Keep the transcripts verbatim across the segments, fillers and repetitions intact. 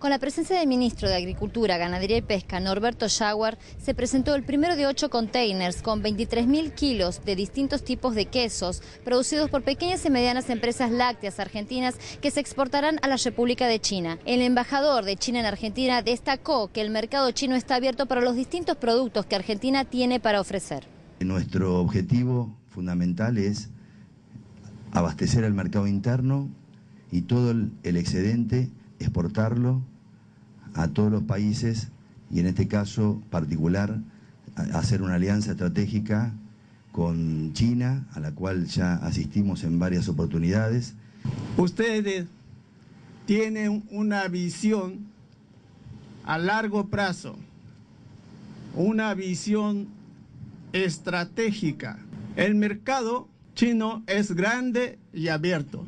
Con la presencia del ministro de Agricultura, Ganadería y Pesca, Norberto Yauhar, se presentó el primero de ocho containers con veintitrés mil kilos de distintos tipos de quesos producidos por pequeñas y medianas empresas lácteas argentinas que se exportarán a la República de China. El embajador de China en Argentina destacó que el mercado chino está abierto para los distintos productos que Argentina tiene para ofrecer. Nuestro objetivo fundamental es abastecer al mercado interno y todo el excedente exportarlo a todos los países y en este caso particular hacer una alianza estratégica con China, a la cual ya asistimos en varias oportunidades. Ustedes tienen una visión a largo plazo, una visión estratégica. El mercado chino es grande y abierto.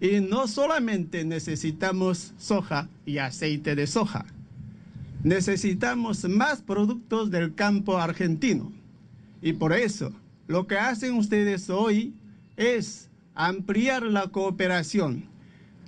Y no solamente necesitamos soja y aceite de soja, necesitamos más productos del campo argentino. Y por eso, lo que hacen ustedes hoy es ampliar la cooperación,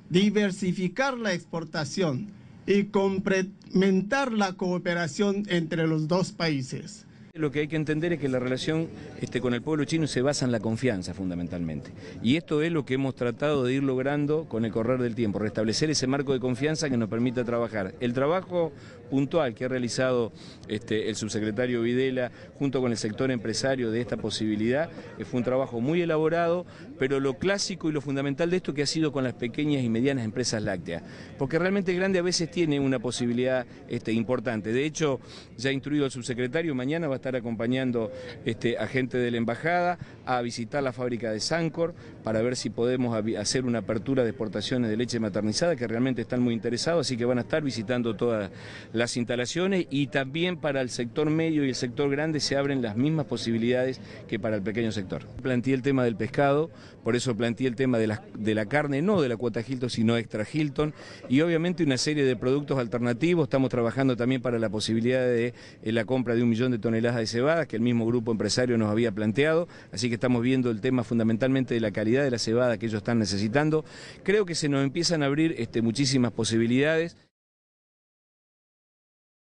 diversificar la exportación y complementar la cooperación entre los dos países. Lo que hay que entender es que la relación este, con el pueblo chino se basa en la confianza fundamentalmente. Y esto es lo que hemos tratado de ir logrando con el correr del tiempo, restablecer ese marco de confianza que nos permita trabajar. El trabajo puntual que ha realizado este, el subsecretario Videla junto con el sector empresario de esta posibilidad fue un trabajo muy elaborado, pero lo clásico y lo fundamental de esto que ha sido con las pequeñas y medianas empresas lácteas. Porque realmente el grande a veces tiene una posibilidad este, importante. De hecho, ya ha instruido el subsecretario, mañana va a estar acompañando este, a gente de la embajada a visitar la fábrica de Sancor para ver si podemos hacer una apertura de exportaciones de leche maternizada, que realmente están muy interesados, así que van a estar visitando todas las instalaciones, y también para el sector medio y el sector grande se abren las mismas posibilidades que para el pequeño sector. Planteé el tema del pescado, por eso planteé el tema de la, de la carne, no de la cuota Hilton, sino extra Hilton, y obviamente una serie de productos alternativos. Estamos trabajando también para la posibilidad de eh, la compra de un millón de toneladas de cebadas que el mismo grupo empresario nos había planteado, así que estamos viendo el tema fundamentalmente de la calidad de la cebada que ellos están necesitando. Creo que se nos empiezan a abrir este, muchísimas posibilidades.